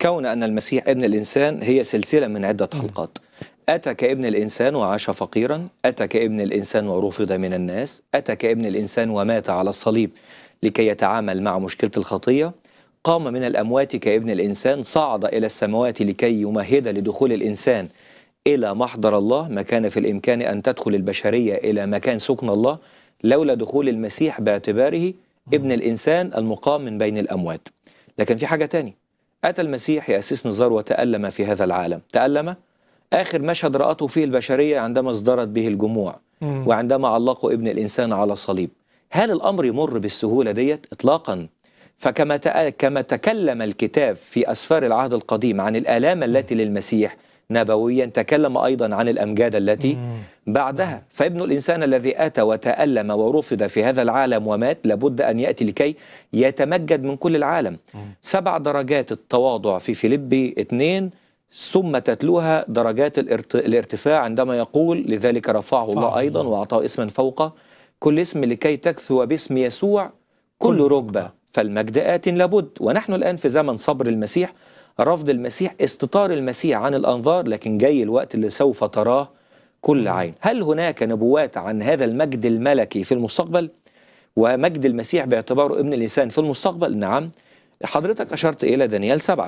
كون أن المسيح ابن الإنسان هي سلسلة من عدة حلقات. أتى كابن الإنسان وعاش فقيرا، أتى كابن الإنسان ورفض من الناس، أتى كابن الإنسان ومات على الصليب لكي يتعامل مع مشكلة الخطية، قام من الأموات كابن الإنسان، صعد إلى السماوات لكي يمهد لدخول الإنسان إلى محضر الله، ما كان في الإمكان أن تدخل البشرية إلى مكان سكن الله لولا دخول المسيح باعتباره ابن الإنسان المقام من بين الأموات. لكن في حاجة تاني، أتى المسيح يأسس نزار وتألم في هذا العالم، تألم آخر مشهد رأته فيه البشرية عندما ازدرت به الجموع وعندما علقوا ابن الإنسان على الصليب. هل الأمر يمر بالسهولة ديت؟ إطلاقا. فكما تكلم الكتاب في أسفار العهد القديم عن الآلام التي للمسيح نبويا، تكلم أيضا عن الأمجاد التي بعدها. فابن الإنسان الذي أتى وتألم ورفض في هذا العالم ومات، لابد أن يأتي لكي يتمجد من كل العالم. 7 درجات التواضع في فيلبي 2، ثم تتلوها درجات الارتفاع عندما يقول لذلك رفعه الله أيضا وأعطاه اسما فوق كل اسم لكي تكثو باسم يسوع كل ركبة. فالمجد آت لابد. ونحن الآن في زمن صبر المسيح، رفض المسيح، استطار المسيح عن الأنظار، لكن جاي الوقت اللي سوف تراه كل عين. هل هناك نبوات عن هذا المجد الملكي في المستقبل ومجد المسيح باعتباره ابن الإنسان في المستقبل؟ نعم، حضرتك أشرت إلى دانيال 7،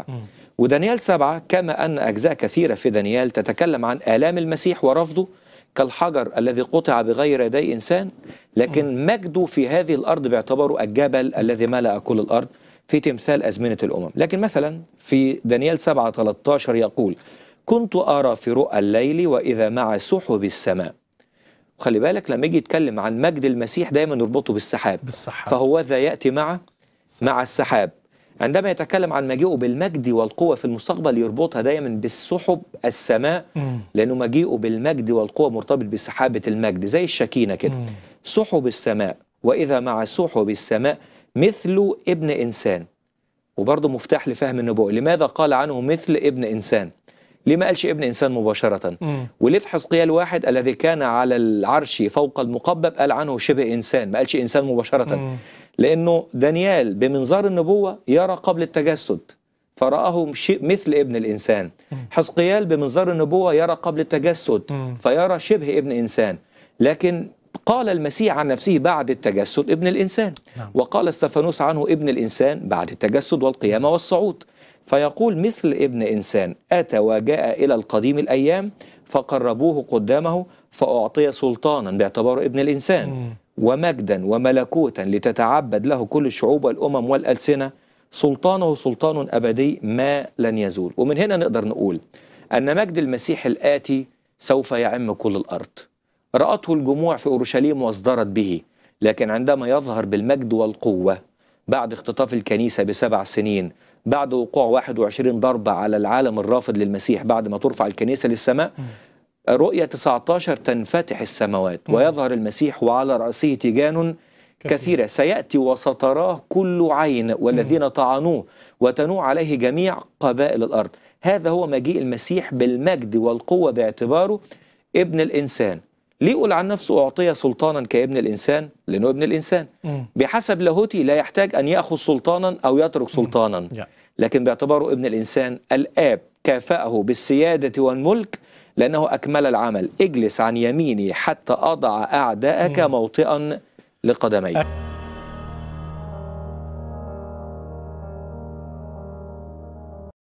ودانيال 7 كما أن أجزاء كثيرة في دانيال تتكلم عن آلام المسيح ورفضه كالحجر الذي قطع بغير يدي إنسان، لكن مجده في هذه الأرض باعتباره الجبل الذي ملأ كل الأرض في تمثال أزمنة الأمم. لكن مثلا في دانيال 7:13 يقول: كنت أرى في رؤى الليل وإذا مع سحب السماء. خلي بالك لما يجي يتكلم عن مجد المسيح دايما يربطه بالسحاب، فهو ذا يأتي مع السحاب. عندما يتكلم عن مجيئه بالمجد والقوة في المستقبل يربطها دايما بالسحب السماء، لأنه مجيئه بالمجد والقوة مرتبط بسحابة المجد زي الشكينة كده. سحب السماء، وإذا مع سحب السماء مثل ابن إنسان. وبرضه مفتاح لفهم النبوة، لماذا قال عنه مثل ابن إنسان؟ ليه ما قالش ابن إنسان مباشرة؟ وليه في حزقيال 1 الذي كان على العرش فوق المقبب قال عنه شبه إنسان، ما قالش إنسان مباشرة؟ لأنه دانيال بمنظار النبوة يرى قبل التجسد فرآه مثل ابن الإنسان. حزقيال بمنظار النبوة يرى قبل التجسد فيرى شبه ابن إنسان، لكن قال المسيح عن نفسه بعد التجسد ابن الإنسان. وقال استفانوس عنه ابن الإنسان بعد التجسد والقيامة والصعود. فيقول مثل ابن إنسان، أتى وجاء إلى القديم الأيام فقربوه قدامه فأعطي سلطانا باعتباره ابن الإنسان ومجدا وملكوتا لتتعبد له كل الشعوب والأمم والألسنة. سلطانه سلطان أبدي ما لن يزول. ومن هنا نقدر نقول أن مجد المسيح الآتي سوف يعم كل الأرض. رأته الجموع في أورشليم وازدرت به، لكن عندما يظهر بالمجد والقوة بعد اختطاف الكنيسة ب7 سنين، بعد وقوع 21 ضربة على العالم الرافض للمسيح بعد ما ترفع الكنيسة للسماء، رؤية 19 تنفتح السماوات ويظهر المسيح وعلى رأسه تيجان كثيرة، سيأتي وستراه كل عين والذين طعنوه وتنوع عليه جميع قبائل الأرض. هذا هو مجيء المسيح بالمجد والقوة باعتباره ابن الإنسان. ليه يقول عن نفسه أعطي سلطانا كابن الإنسان؟ لأنه ابن الإنسان. بحسب لاهوتي لا يحتاج أن يأخذ سلطانا أو يترك سلطانا، لكن باعتباره ابن الإنسان الآب كافأه بالسيادة والملك لأنه أكمل العمل. اجلس عن يميني حتى أضع أعداءك موطئا لقدميك.